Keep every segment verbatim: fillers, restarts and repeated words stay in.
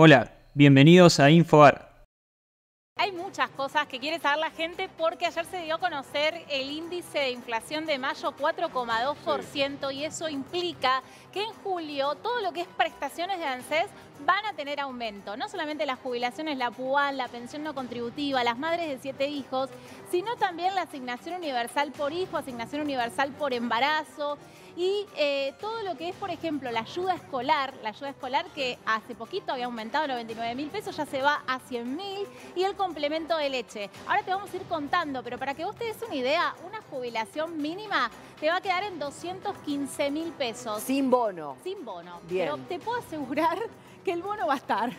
Hola, bienvenidos a Info Arg. Hay muchas cosas que quiere saber la gente porque ayer se dio a conocer el índice de inflación de mayo, cuatro coma dos por ciento, y eso implica que en julio todo lo que es prestaciones de ANSES van a tener aumento. No solamente las jubilaciones, la P U A, la pensión no contributiva, las madres de siete hijos, sino también la Asignación Universal por Hijo, Asignación Universal por Embarazo y eh, todo lo que es, por ejemplo, la ayuda escolar, la ayuda escolar que hace poquito había aumentado a noventa y nueve mil pesos, ya se va a cien mil, y el complemento de leche. Ahora te vamos a ir contando, pero para que vos te des una idea, una jubilación mínima te va a quedar en doscientos quince mil pesos. Sin bono. Sin bono. Bien. Pero te puedo asegurar que el bono va a estar.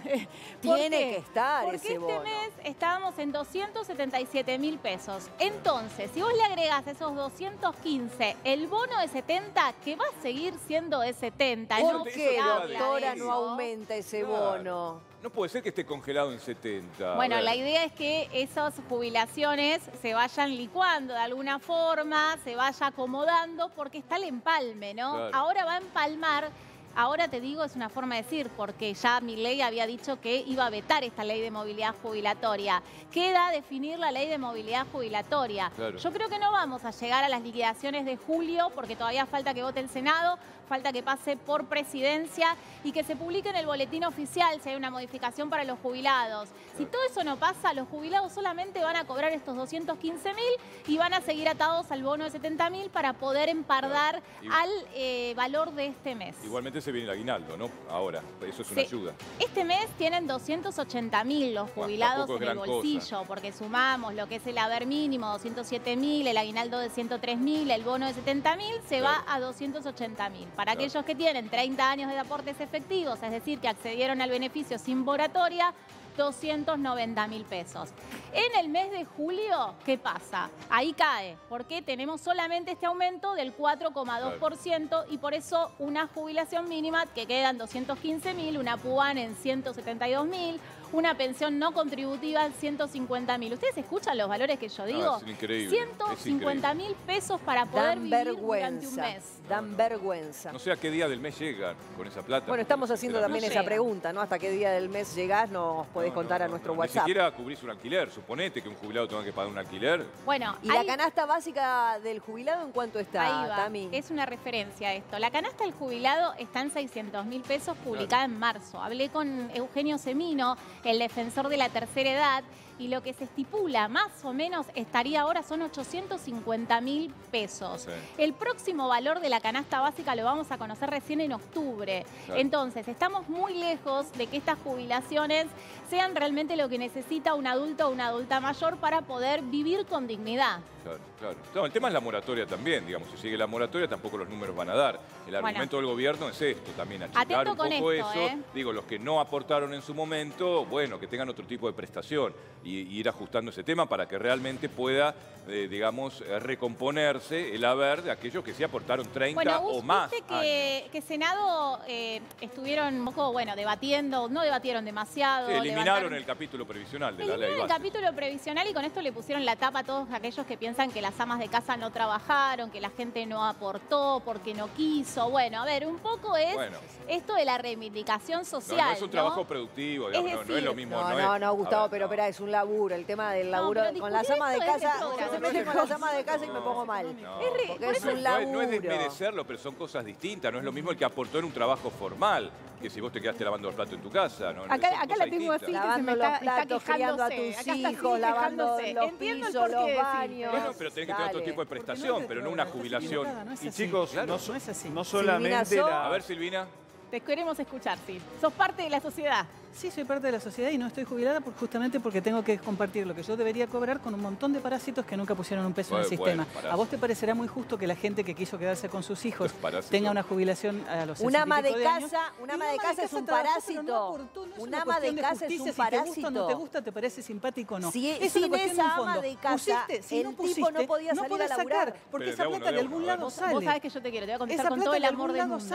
Tiene que estar ese bono. Porque este mes estábamos en doscientos setenta y siete mil pesos. Entonces, si vos le agregás esos doscientos quince, el bono de setenta, que va a seguir siendo de setenta. ¿Por qué, doctora, no aumenta ese bono? No puede ser que esté congelado en setenta. Bueno, la idea es que esas jubilaciones se vayan licuando de alguna forma, se vaya acomodando, porque está el empalme, ¿no? Claro. Ahora va a empalmar. Ahora te digo, es una forma de decir, porque ya Milei había dicho que iba a vetar esta ley de movilidad jubilatoria. Queda definir la ley de movilidad jubilatoria. Claro. Yo creo que no vamos a llegar a las liquidaciones de julio, porque todavía falta que vote el Senado, falta que pase por presidencia y que se publique en el boletín oficial si hay una modificación para los jubilados. Si todo eso no pasa, los jubilados solamente van a cobrar estos doscientos quince mil y van a seguir atados al bono de setenta mil para poder empardar claro. al eh, valor de este mes. Igualmente se viene el aguinaldo, ¿no? Ahora, eso es una sí. ayuda. Este mes tienen doscientos ochenta mil los jubilados bueno, en el bolsillo, cosa. porque sumamos lo que es el haber mínimo, doscientos siete mil, el aguinaldo de ciento tres mil, el bono de setenta mil, se claro. va a doscientos ochenta mil. Para claro. aquellos que tienen treinta años de aportes efectivos, es decir, que accedieron al beneficio sin moratoria, doscientos noventa mil pesos. En el mes de julio, ¿qué pasa? Ahí cae, porque tenemos solamente este aumento del cuatro coma dos por ciento y por eso una jubilación mínima que quedan doscientos quince mil, una P U A en ciento setenta y dos mil, una pensión no contributiva en ciento cincuenta mil. ¿Ustedes escuchan los valores que yo digo? Ah, ciento cincuenta mil pesos para poder Dan vivir durante un mes. Dan no, no. vergüenza. No sé a qué día del mes llegan con esa plata. Bueno, estamos haciendo también esa pregunta, ¿no? ¿Hasta qué día del mes llegás? Nos podés no, contar no, no, a nuestro no, WhatsApp. Ni siquiera cubrís un alquiler. Suponete que un jubilado tenga que pagar un alquiler. Bueno, ¿y hay... la canasta básica del jubilado en cuánto está, Ahí va. Tami? Es una referencia a esto. La canasta del jubilado está en seiscientos mil pesos, publicada claro. en marzo. Hablé con Eugenio Semino, el defensor de la tercera edad, y lo que se estipula más o menos estaría ahora son ochocientos cincuenta mil pesos. Sí. El próximo valor de la canasta básica lo vamos a conocer recién en octubre. Claro. Entonces, estamos muy lejos de que estas jubilaciones sean realmente lo que necesita un adulto o una adulta mayor para poder vivir con dignidad. Claro, claro. No, el tema es la moratoria también, digamos. Si sigue la moratoria, tampoco los números van a dar. El argumento bueno. del gobierno es esto también, achicar un poco esto, eso. Eh. Digo, los que no aportaron en su momento, bueno, que tengan otro tipo de prestación. Y ir ajustando ese tema para que realmente pueda, eh, digamos, recomponerse el haber de aquellos que sí aportaron treinta bueno, o más. Bueno, que, que Senado eh, estuvieron un poco, bueno, debatiendo, no debatieron demasiado. Sí, eliminaron levantaron... el capítulo previsional de eliminaron la ley. Eliminaron el capítulo previsional y con esto le pusieron la tapa a todos aquellos que piensan que las amas de casa no trabajaron, que la gente no aportó porque no quiso. Bueno, a ver, un poco es bueno. esto de la reivindicación social. No, no es un ¿no? trabajo productivo, digamos, es decir, no, no es lo mismo. No, no, no, es... no Gustavo, ver, pero espera, no. es un laburo, el tema del laburo no, con las amas de casa, yo no, no, se meten no, con no, las amas de casa no, y me pongo mal. No, porque es un laburo. No es desmerecerlo, pero son cosas distintas, no es lo mismo el que aportó en un trabajo formal que si vos te quedaste lavando los platos en tu casa. ¿No? Acá, acá la tengo así, que se me está, platos, está quejándose. A tus acá está hijos, lavando los Entiendo pisos, los baños. Bueno, pero tenés que tener otro tipo de prestación, no pero no una jubilación. No y chicos, claro. no, no es así. No solamente la... A ver, Silvina. Te queremos escuchar, sí. Sos parte de la sociedad. Sí, soy parte de la sociedad y no estoy jubilada por, justamente porque tengo que compartir lo que yo debería cobrar con un montón de parásitos que nunca pusieron un peso bueno, en el bueno, sistema. Parásito. A vos te parecerá muy justo que la gente que quiso quedarse con sus hijos tenga una jubilación a los sesenta y pico de años. Una ama de casa, una ama de casa es un parásito. No no es una ama de casa de es un parásito. Si te gusta o no te gusta, te parece simpático o no. Si, es sin esa ama de casa, pusiste, si el no pusiste, tipo no podía salir no podés a laburar. Sacar, porque pero esa plata de, uno, de algún lado vos, sale. Vos sabés que yo te quiero, te voy a contestar con todo el amor del mundo.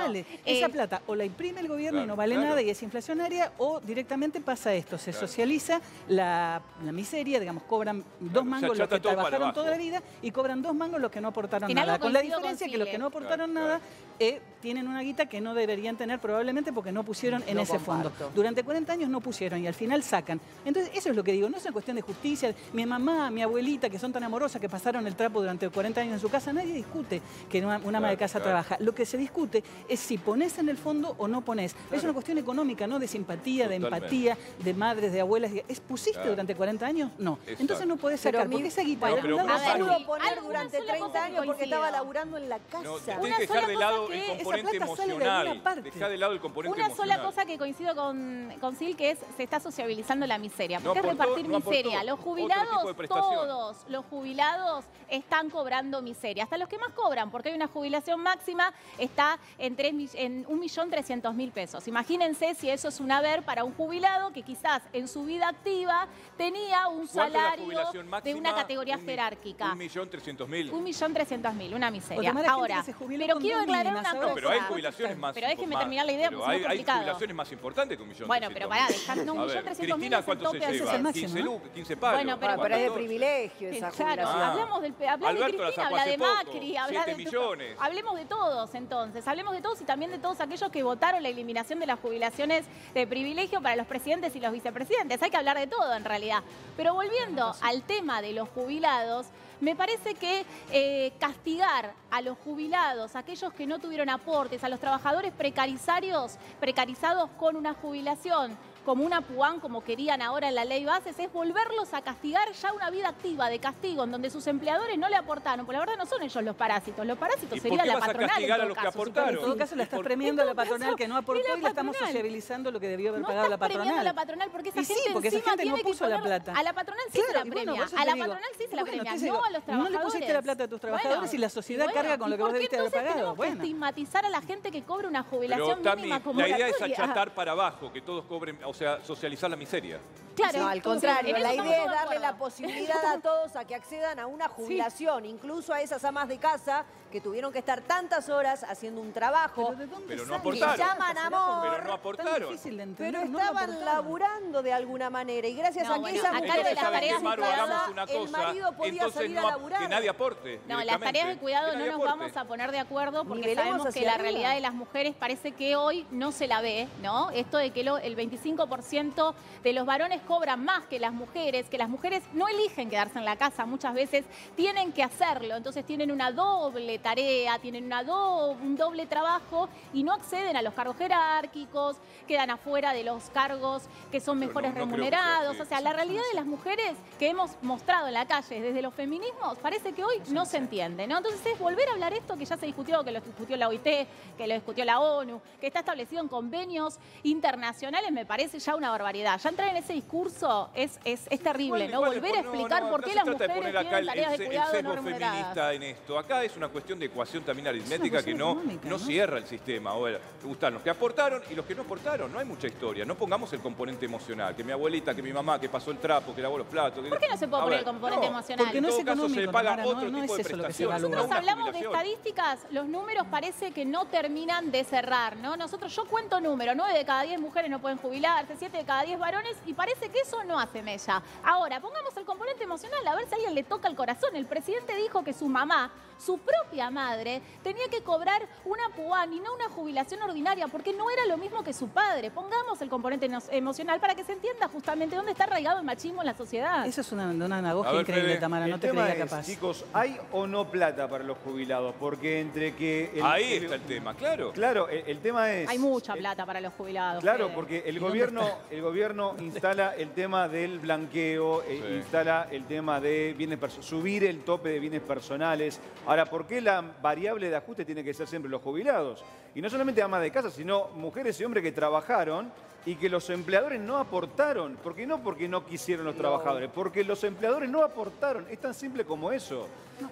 Esa plata o la imprime el gobierno y no vale nada y es inflacionaria o directamente pasa esto, se claro. socializa la, la miseria, digamos, cobran dos claro, mangos los que trabajaron toda la vida y cobran dos mangos los que no aportaron nada, con la diferencia con que los que no aportaron claro, nada claro. Eh, tienen una guita que no deberían tener probablemente porque no pusieron en Yo ese comparto. fondo. Durante cuarenta años no pusieron y al final sacan. Entonces, eso es lo que digo, no es una cuestión de justicia. Mi mamá, mi abuelita, que son tan amorosas, que pasaron el trapo durante cuarenta años en su casa, nadie discute que una, una ama de casa claro. trabaja. Lo que se discute es si ponés en el fondo o no ponés. Claro. Es una cuestión económica, no de simpatía, Totalmente. de empatía, de madres, de abuelas. ¿Es pusiste claro. durante cuarenta años? No. Exacto. Entonces no podés sacar, pero porque mi... esa guita... No, pero, pero, pero, pero, no pudo poner durante treinta años porque estaba laburando en la casa. No, te una que dejar de lado el componente emocional. De Deja de lado el componente una emocional. Una sola cosa que coincido con, con Sil, que es se está sociabilizando la miseria. Porque no, es repartir no, miseria. Los jubilados, todos los jubilados están cobrando miseria. Hasta los que más cobran, porque hay una jubilación máxima, está en, en un millón trescientos mil pesos. Imagínense si eso es un haber para un jubilado que quizás en su vida activa tenía un salario máxima, de una categoría un, jerárquica. Un millón trescientos mil. Un millón trescientos mil, una miseria. Ahora, pero quiero aclarar una cosa. No, pero hay jubilaciones más. Pero déjenme terminar la idea porque es muy complicado. Hay jubilaciones más importantes que un millón bueno, trescientos mil. Bueno, pero pará, dejando un millón trescientos mil es el tope de acceso al máximo. quince palos. Bueno, pero, ah, pero es de privilegio esa jubilación. Ah. Hablamos del, hablamos de Cristina, habla de Macri, habla de... millones. Hablemos de todos entonces, hablemos de todos y también de todos aquellos que votaron la eliminación de las jubilaciones de privilegio para los presidentes y los vicepresidentes. Hay que hablar de todo en realidad. Pero volviendo sí. al tema de los jubilados, me parece que eh, castigar a los jubilados, a aquellos que no tuvieron aportes, a los trabajadores precarizarios, precarizados con una jubilación, como una P U A, como querían ahora en la ley bases, es volverlos a castigar ya una vida activa de castigo, en donde sus empleadores no le aportaron, porque la verdad no son ellos los parásitos, los parásitos sería la patronal. ¿Y por qué vas a castigar a los que aportaron? En todo caso la estás premiando a la patronal que no aportó y la estamos sociabilizando lo que debió haber pagado la patronal. No estás premiando a la patronal porque esa gente encima tiene que poner... A la patronal sí se la premia, a la patronal sí se la premia, no a los trabajadores. No le pusiste la plata a tus trabajadores y la sociedad carga con lo que vos debiste haber pagado. ¿Por qué entonces tenemos que estigmatizar a la gente que cobra una jubilación mínima como la tuya? La idea es achatar para abajo, que todos cobren... O sea, socializar la miseria. Claro, no, al contrario, la idea es darle la posibilidad a todos a que accedan a una jubilación, sí. incluso a esas amas de casa que tuvieron que estar tantas horas haciendo un trabajo. Pero, ¿de dónde pero no aportaron. Que llaman amor. Pero no aportaron. Entender, pero estaban no laburando de alguna manera y gracias no, a que bueno, esa mujer de las tareas de cuidado, una cosa, el marido podía salir no, a laburar. Que nadie aporte. No, las tareas de cuidado no nos aporte. vamos a poner de acuerdo porque Nivelemos sabemos que la arriba. realidad de las mujeres parece que hoy no se la ve, ¿no? Esto de que lo, el veinticinco por ciento de los varones cobran más que las mujeres, que las mujeres no eligen quedarse en la casa, muchas veces tienen que hacerlo, entonces tienen una doble tarea, tienen una do un doble trabajo y no acceden a los cargos jerárquicos, quedan afuera de los cargos que son mejores no, no remunerados, o sea, la realidad de las mujeres que hemos mostrado en la calle desde los feminismos parece que hoy no se entiende, ¿no? Entonces es volver a hablar esto que ya se discutió, que lo discutió la O I T, que lo discutió la ONU, que está establecido en convenios internacionales, me parece ya una barbaridad. Ya entrar en ese discurso es, es, es terrible, igual, ¿no? Igual, Volver a explicar no, no, por no qué las mujeres tienen acá tareas el, de cuidado el sesgo no feminista en esto. Acá es una cuestión de ecuación también aritmética que no, no, no cierra el sistema. Ahora, gustan los que aportaron y los que no aportaron. No hay mucha historia. No pongamos el componente emocional. Que mi abuelita, que mi mamá, que pasó el trapo, que lavó los platos. Que... ¿Por qué no se puede Ahora, poner el componente no, emocional? Porque en no todo es caso se paga no, otro no, tipo no es de prestaciones. Nosotros hablamos de estadísticas. Los números parece que no terminan de cerrar, ¿no? Nosotros, yo cuento números. nueve de cada diez mujeres no pueden jubilarse, siete de cada diez varones, y parece que eso no hace mella. Ahora, pongamos el componente emocional, a ver si a alguien le toca el corazón. El presidente dijo que su mamá, su propia madre, tenía que cobrar una P U A y no una jubilación ordinaria, porque no era lo mismo que su padre. Pongamos el componente emocional para que se entienda justamente dónde está arraigado el machismo en la sociedad. Eso es una, una demagogia increíble, Fede. Tamara, el no te creía capaz. Es, chicos, ¿hay o no plata para los jubilados? Porque entre que... El, Ahí el, está el tema, claro. Claro, el, el tema es... Hay mucha plata el, para los jubilados. Claro, Fede. porque el gobierno, el gobierno instala el tema del blanqueo, sí. eh, instala el tema de bienes subir el tope de bienes personales. Ahora, ¿por qué la variable de ajuste tiene que ser siempre los jubilados? Y no solamente amas de casa, sino mujeres y hombres que trabajaron y que los empleadores no aportaron. ¿Por qué no? Porque no quisieron los no. trabajadores. Porque los empleadores no aportaron. Es tan simple como eso.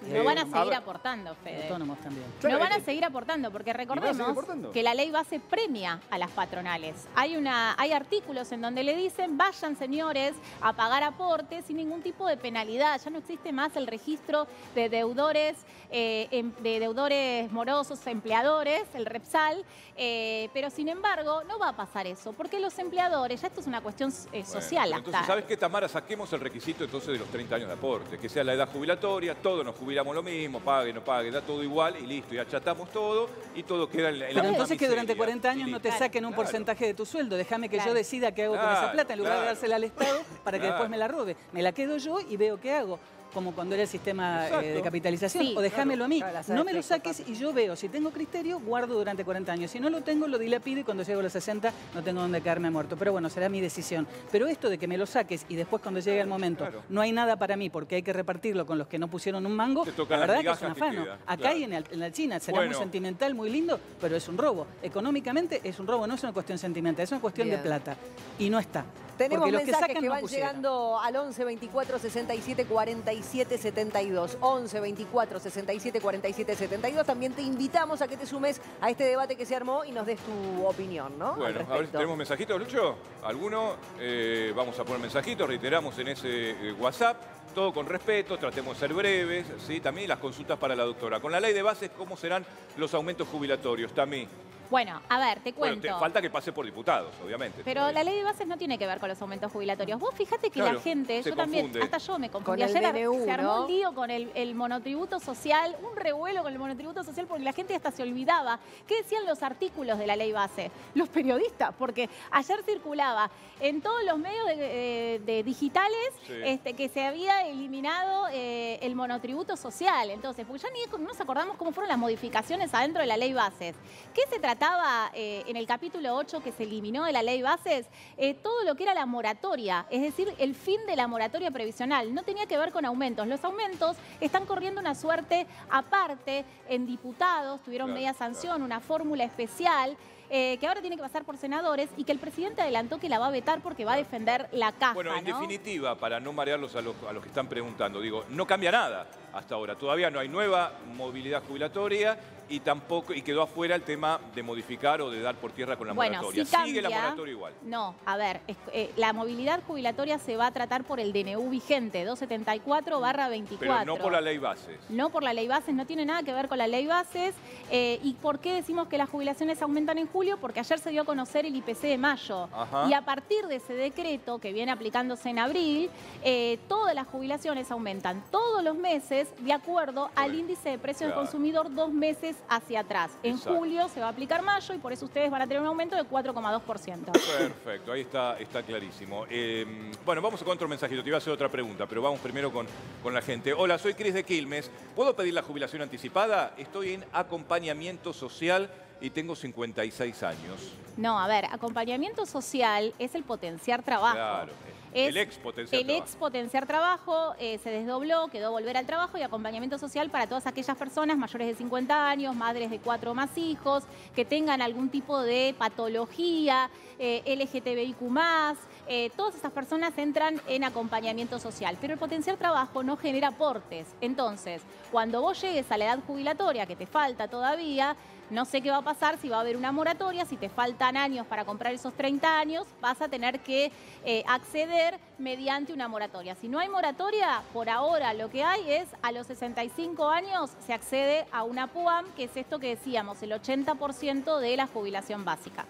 No van a seguir aportando, Fede. Autónomos también. No van a seguir aportando, porque recordemos que la ley base premia a las patronales. Hay, una, hay artículos en donde le dicen, vayan señores a pagar aportes sin ningún tipo de penalidad. Ya no existe más el registro de deudores, eh, de deudores morosos, empleadores, el Repsal. Eh, pero sin embargo, no va a pasar eso, porque los empleadores, ya esto es una cuestión eh, social. Bueno, entonces, ¿sabes qué, Tamara? Saquemos el requisito entonces de los treinta años de aporte, que sea la edad jubilatoria, todos nos jubilamos lo mismo, pague, no pague, da todo igual y listo, y achatamos todo y todo queda en la, en la misma entonces miseria, que durante cuarenta años no te claro, saquen un claro. porcentaje de tu sueldo, déjame que claro. yo decida qué hago claro, con esa plata en lugar claro. de dársela al Estado para que claro. después me la robe. Me la quedo yo y veo qué hago. Como cuando era el sistema eh, de capitalización, sí, o déjamelo claro, a mí, claro, no me lo saques y yo veo, si tengo criterio, guardo durante cuarenta años, si no lo tengo, lo dilapido y cuando llego a los sesenta no tengo dónde quedarme muerto, pero bueno, será mi decisión. Pero esto de que me lo saques y después cuando llegue el momento claro. no hay nada para mí porque hay que repartirlo con los que no pusieron un mango, la verdad que es un afano. Que queda, acá claro. y en la, en la China será bueno. muy sentimental, muy lindo, pero es un robo. Económicamente es un robo, no es una cuestión sentimental, es una cuestión Bien. de plata y no está. Tenemos los mensajes que, que van no llegando al once, veinticuatro, sesenta y siete, cuarenta y siete, setenta y dos. once, veinticuatro, sesenta y siete, cuarenta y siete, setenta y dos. También te invitamos a que te sumes a este debate que se armó y nos des tu opinión, ¿no? Bueno, a ver si tenemos mensajitos, Lucho. Alguno, eh, vamos a poner mensajitos, reiteramos en ese eh, WhatsApp. Todo con respeto, tratemos de ser breves, ¿sí? También las consultas para la doctora. Con la ley de bases, ¿cómo serán los aumentos jubilatorios? También. Bueno, a ver, te cuento. Bueno, te falta que pase por diputados, obviamente. Pero todavía. La ley de bases no tiene que ver con los aumentos jubilatorios. Vos fíjate que claro, la gente, yo confunde. también, hasta yo me confundí. Ayer D N U, se armó ¿no? un lío con el, el monotributo social, un revuelo con el monotributo social porque la gente hasta se olvidaba. ¿Qué decían los artículos de la ley base? Los periodistas, porque ayer circulaba en todos los medios de, de, de digitales sí. este, que se había eliminado eh, el monotributo social. Entonces, porque ya ni nos acordamos cómo fueron las modificaciones adentro de la ley bases. ¿Qué se trata? Estaba eh, en el capítulo ocho que se eliminó de la ley bases, eh, todo lo que era la moratoria, es decir, el fin de la moratoria previsional, no tenía que ver con aumentos. Los aumentos están corriendo una suerte aparte en diputados, tuvieron claro, media sanción, claro. una fórmula especial, eh, que ahora tiene que pasar por senadores y que el presidente adelantó que la va a vetar porque va a defender la caja. Bueno, en ¿no? definitiva, para no marearlos a los, a los que están preguntando, digo, no cambia nada hasta ahora, todavía no hay nueva movilidad jubilatoria, y tampoco y quedó afuera el tema de modificar o de dar por tierra con la bueno, moratoria. Si cambia, ¿sigue la moratoria igual? No, a ver, es, eh, la movilidad jubilatoria se va a tratar por el D N U vigente, doscientos setenta y cuatro barra veinticuatro. Pero no por la ley bases. No por la ley bases, no tiene nada que ver con la ley bases. Eh, ¿Y por qué decimos que las jubilaciones aumentan en julio? Porque ayer se dio a conocer el I P C de mayo. Ajá. Y a partir de ese decreto que viene aplicándose en abril, eh, todas las jubilaciones aumentan todos los meses de acuerdo al sí. índice de precio claro. del consumidor dos meses hacia atrás. En Exacto. julio se va a aplicar mayo y por eso ustedes van a tener un aumento de cuatro coma dos por ciento. Perfecto, ahí está, está clarísimo. Eh, bueno, vamos con otro mensajito, te iba a hacer otra pregunta, pero vamos primero con, con la gente. Hola, soy Cris de Quilmes. ¿Puedo pedir la jubilación anticipada? Estoy en acompañamiento social y tengo cincuenta y seis años. No, a ver, acompañamiento social es el potenciar trabajo. Claro. Es el ex potenciar el trabajo, ex potenciar trabajo eh, se desdobló, quedó volver al trabajo y acompañamiento social para todas aquellas personas mayores de cincuenta años, madres de cuatro o más hijos, que tengan algún tipo de patología, eh, L G T B I Q más, eh, todas esas personas entran en acompañamiento social. Pero el potenciar trabajo no genera aportes. Entonces, cuando vos llegues a la edad jubilatoria, que te falta todavía, no sé qué va a pasar, si va a haber una moratoria, si te faltan años para comprar esos treinta años, vas a tener que eh, acceder mediante una moratoria. Si no hay moratoria, por ahora lo que hay es a los sesenta y cinco años se accede a una P U A M, que es esto que decíamos, el ochenta por ciento de la jubilación básica.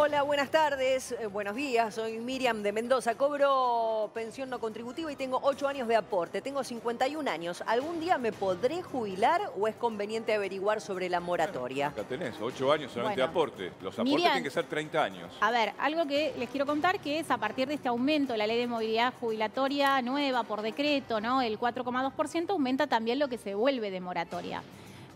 Hola, buenas tardes, eh, buenos días, soy Miriam de Mendoza, cobro pensión no contributiva y tengo ocho años de aporte, tengo cincuenta y un años, ¿algún día me podré jubilar o es conveniente averiguar sobre la moratoria? Bueno, acá tenés, ocho años solamente bueno, de aporte, los aportes Miriam, tienen que ser treinta años. A ver, algo que les quiero contar que es a partir de este aumento de la ley de movilidad jubilatoria nueva por decreto, ¿no? El cuatro coma dos por ciento aumenta también lo que se vuelve de moratoria.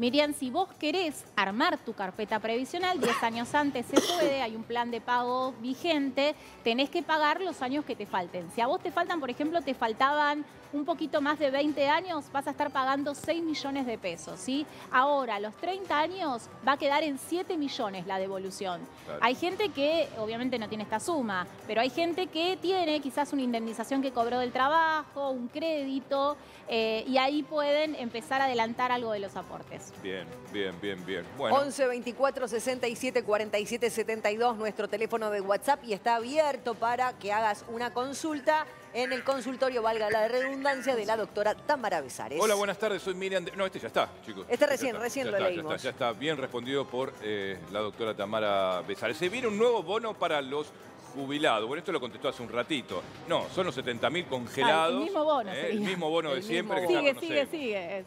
Miriam, si vos querés armar tu carpeta previsional, diez años antes se puede, hay un plan de pago vigente, tenés que pagar los años que te falten. Si a vos te faltan, por ejemplo, te faltaban un poquito más de veinte años, vas a estar pagando seis millones de pesos, ¿sí? Ahora, a los treinta años va a quedar en siete millones la devolución. Claro. Hay gente que, obviamente, no tiene esta suma, pero hay gente que tiene quizás una indemnización que cobró del trabajo, un crédito, eh, y ahí pueden empezar a adelantar algo de los aportes. Bien, bien, bien, bien. Bueno. once veinticuatro sesenta y siete cuarenta y siete setenta y dos, nuestro teléfono de WhatsApp, y está abierto para que hagas una consulta en el consultorio, valga la redundancia, de la doctora Tamara Besares. Hola, buenas tardes, soy Miriam... De... No, este ya está, chicos. Este recién, está, recién lo está, leímos. Ya está, ya está bien respondido por eh, la doctora Tamara Besares. Se viene un nuevo bono para los jubilados. Bueno, esto lo contestó hace un ratito. No, son los setenta mil congelados. Ah, el mismo bono. Eh, el mismo bono de el siempre. Mismo. Que sigue, sigue, sigue. ¿Eh?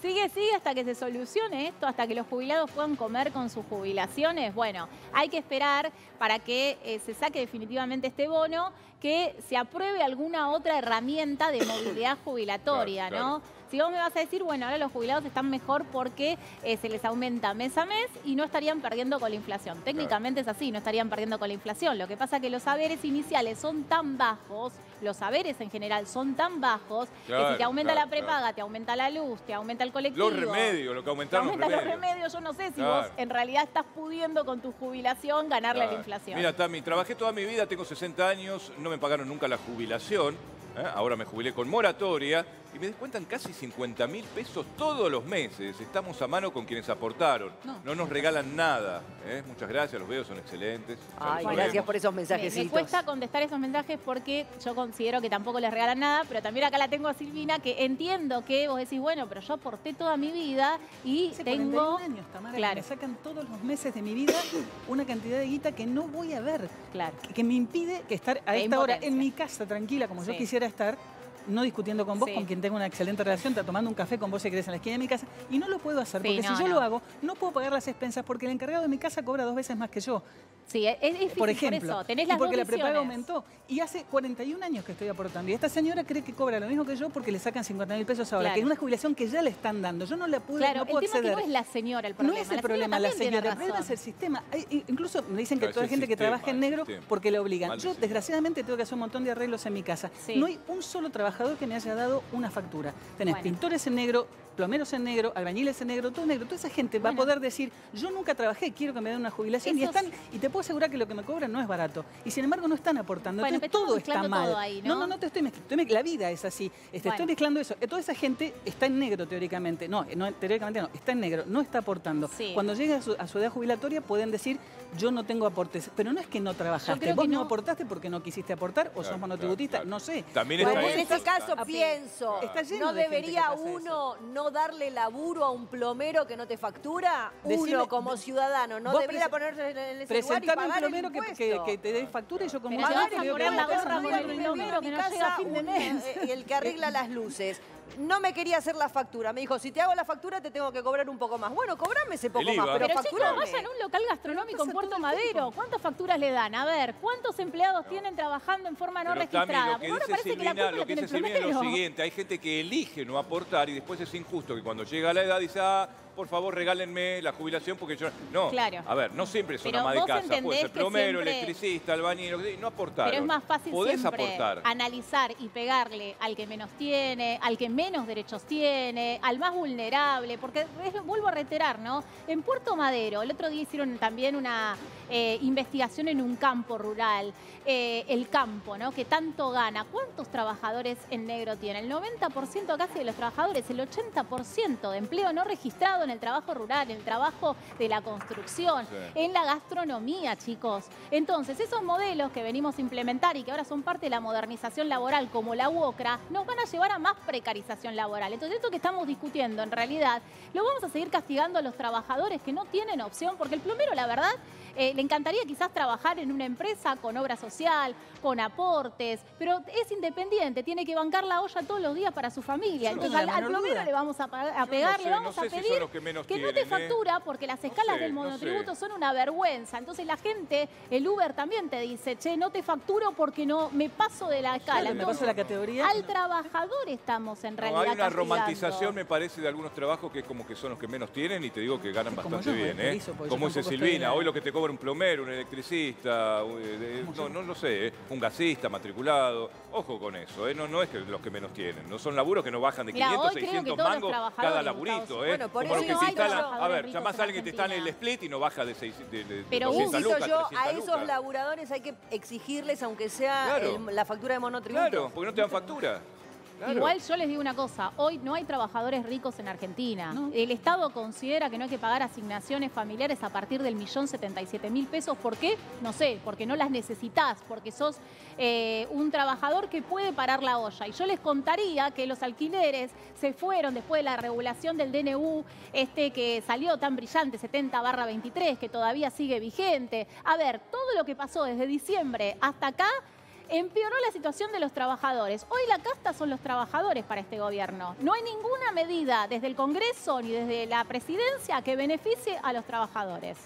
Sigue, sigue hasta que se solucione esto, hasta que los jubilados puedan comer con sus jubilaciones. Bueno, hay que esperar para que eh, se saque definitivamente este bono, que se apruebe alguna otra herramienta de movilidad jubilatoria, claro, ¿no? Claro. Si vos me vas a decir, bueno, ahora los jubilados están mejor porque eh, se les aumenta mes a mes y no estarían perdiendo con la inflación. Técnicamente claro, es así, no estarían perdiendo con la inflación. Lo que pasa es que los haberes iniciales son tan bajos, los haberes en general son tan bajos, claro, que si te aumenta claro, la prepaga, claro, te aumenta la luz, te aumenta el colectivo. Los remedios, lo que aumentaron los remedios. Los remedios, yo no sé si claro, vos en realidad estás pudiendo con tu jubilación ganarle claro, la inflación. Mira, Tami, trabajé toda mi vida, tengo sesenta años, no me pagaron nunca la jubilación. ¿Eh? Ahora me jubilé con moratoria y me descuentan casi cincuenta mil pesos todos los meses. Estamos a mano con quienes aportaron. No, no nos regalan nada. ¿Eh? Muchas gracias, los veo, son excelentes. Ay, gracias por esos mensajes. Me, me cuesta contestar esos mensajes porque yo considero que tampoco les regalan nada, pero también acá la tengo a Silvina, que entiendo que vos decís, bueno, pero yo aporté toda mi vida y hace tengo... cuarenta y un años, Tamara, claro, que me sacan todos los meses de mi vida una cantidad de guita que no voy a ver, claro, que, que me impide que estar a esta hora en mi casa tranquila como sí, yo quisiera estar, no discutiendo con vos, sí, con quien tengo una excelente relación, tomando un café con vos si querés en la esquina de mi casa, y no lo puedo hacer, sí, porque no, si yo no lo hago, no puedo pagar las expensas porque el encargado de mi casa cobra dos veces más que yo. Sí, es difícil por, ejemplo, por eso, tenés las y porque la prepaga aumentó. Y hace cuarenta y un años que estoy aportando. Y esta señora cree que cobra lo mismo que yo porque le sacan cincuenta mil pesos ahora, claro, que es una jubilación que ya le están dando. Yo no la pude, claro, no puedo acceder. Claro, el tema es que no es la señora el problema. No es el la problema la señora, el problema es el sistema. Hay, incluso me dicen que claro, toda la gente sistema, que trabaja en negro porque la obligan. Mal yo, sistema, desgraciadamente, tengo que hacer un montón de arreglos en mi casa. Sí. No hay un solo trabajador que me haya dado una factura. Tenés bueno, pintores en negro, plomeros en negro, albañiles en negro, todo negro. Toda esa gente bueno, va a poder decir, yo nunca trabajé, quiero que me den una jubilación. Esos... Y están, y te puedo asegurar que lo que me cobran no es barato. Y sin embargo no están aportando. Bueno, entonces, todo está mal. Todo ahí, ¿no? No, no, no te estoy mezclando. La vida es así. Este, bueno. Estoy mezclando eso. Toda esa gente está en negro teóricamente. No, no teóricamente no. Está en negro. No está aportando. Sí. Cuando llega a su, a su edad jubilatoria pueden decir, yo no tengo aportes. Pero no es que no trabajaste. Vos no, no aportaste porque no quisiste aportar o claro, sos monotributista. Claro, claro. No sé. También bueno, en ese caso ah, pienso, está lleno no de debería uno... Eso. No darle laburo a un plomero que no te factura, uno decime, como ciudadano, no debería ponerse en ese lugar y pagar el impuesto. Presentame un plomero que, que, que te dé factura y yo como ciudadano te voy a poner un plomero que no llega a fin de mes. Y el que arregla las luces. No me quería hacer la factura. Me dijo, si te hago la factura te tengo que cobrar un poco más. Bueno, cobrame ese poco más, pero, pero factura. Pero vayan a un local gastronómico en Puerto Madero. ¿Cuántas facturas le dan? A ver, ¿cuántos empleados no, tienen trabajando en forma no pero, registrada? También, lo que dice Silvina, lo que dice Silvina es lo siguiente. Hay gente que elige no aportar y después es injusto que cuando llega a la edad dice, ah, por favor, regálenme la jubilación porque yo... No, claro, a ver, no siempre son ama de casa. Puede ser plomero, siempre... electricista, albañil, no aportar. Pero es más fácil podés siempre aportar, analizar y pegarle al que menos tiene, al que menos derechos tiene, al más vulnerable, porque es, vuelvo a reiterar, ¿no? En Puerto Madero, el otro día hicieron también una eh, investigación en un campo rural, eh, el campo, ¿no? Que tanto gana. ¿Cuántos trabajadores en negro tiene? El noventa por ciento casi de los trabajadores, el ochenta por ciento de empleo no registrado en el trabajo rural, en el trabajo de la construcción, sí, en la gastronomía, chicos. Entonces, esos modelos que venimos a implementar y que ahora son parte de la modernización laboral, como la UOCRA, nos van a llevar a más precarización laboral. Entonces, esto que estamos discutiendo, en realidad, lo vamos a seguir castigando a los trabajadores que no tienen opción, porque el plomero, la verdad, eh, le encantaría quizás trabajar en una empresa con obra social, con aportes, pero es independiente, tiene que bancar la olla todos los días para su familia. Yo Entonces no al, al plomero le vamos a, a pegar, no sé, le vamos no sé a pedir si que, que tienen, no te eh. factura porque las escalas no sé, del monotributo no sé. son una vergüenza. Entonces la gente, el Uber también te dice, che, no te facturo porque no me paso de la escala. Entonces, me paso de la categoría. Al trabajador estamos en realidad no, hay una castigando. Romantización, me parece, de algunos trabajos que como que son los que menos tienen y te digo que ganan sí, bastante yo, bien. ¿eh? Como dice Silvina, hoy lo que te cobra un plomero, un electricista, no, no lo sé, ¿eh? un gasista matriculado. Ojo con eso, ¿eh? no, no es que los que menos tienen. No son laburos que no bajan de Mirá, quinientos, seiscientos mangos cada laburito. ¿eh? Bueno, por como eso los que no se instalan, a ver, llamás a alguien que te está en el split y no baja de seiscientos, de, de, Pero doscientas uh, lucas, yo, A esos lucas. laburadores hay que exigirles, aunque sea claro. el, la factura de monotributo. Claro, porque no te dan factura. Claro. Igual yo les digo una cosa, hoy no hay trabajadores ricos en Argentina. No. El Estado considera que no hay que pagar asignaciones familiares a partir del millón setenta y siete mil pesos. ¿Por qué? No sé, porque no las necesitas, porque sos eh, un trabajador que puede parar la olla. Y yo les contaría que los alquileres se fueron después de la regulación del D N U, este que salió tan brillante, setenta barra veintitrés, que todavía sigue vigente. A ver, todo lo que pasó desde diciembre hasta acá empeoró la situación de los trabajadores. Hoy la casta son los trabajadores para este gobierno. No hay ninguna medida desde el Congreso ni desde la Presidencia que beneficie a los trabajadores.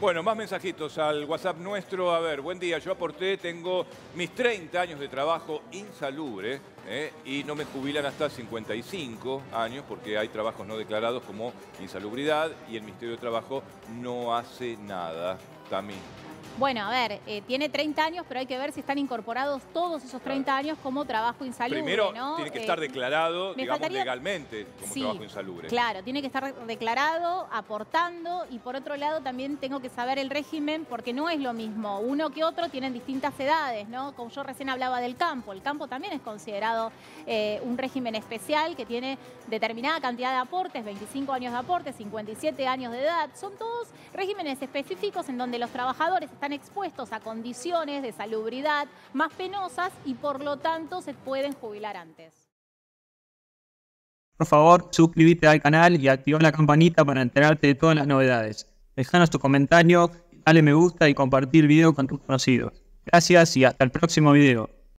Bueno, más mensajitos al WhatsApp nuestro. A ver, buen día, yo aporté, tengo mis treinta años de trabajo insalubre ¿eh? y no me jubilan hasta cincuenta y cinco años porque hay trabajos no declarados como insalubridad y el Ministerio de Trabajo no hace nada. También. Bueno, a ver, eh, tiene treinta años, pero hay que ver si están incorporados todos esos treinta claro. años como trabajo insalubre, Primero, ¿no? tiene que estar eh, declarado, digamos, faltaría... legalmente como sí, trabajo insalubre. Claro, tiene que estar declarado, aportando, y por otro lado también tengo que saber el régimen, porque no es lo mismo. Uno que otro tienen distintas edades, ¿no? Como yo recién hablaba del campo, el campo también es considerado eh, un régimen especial que tiene determinada cantidad de aportes, veinticinco años de aportes, cincuenta y siete años de edad. Son todos regímenes específicos en donde los trabajadores están expuestos a condiciones de salubridad más penosas y por lo tanto se pueden jubilar antes. Por favor, suscríbete al canal y activa la campanita para enterarte de todas las novedades. Dejanos tu comentario, dale me gusta y compartir el video con tus conocidos. Gracias y hasta el próximo video.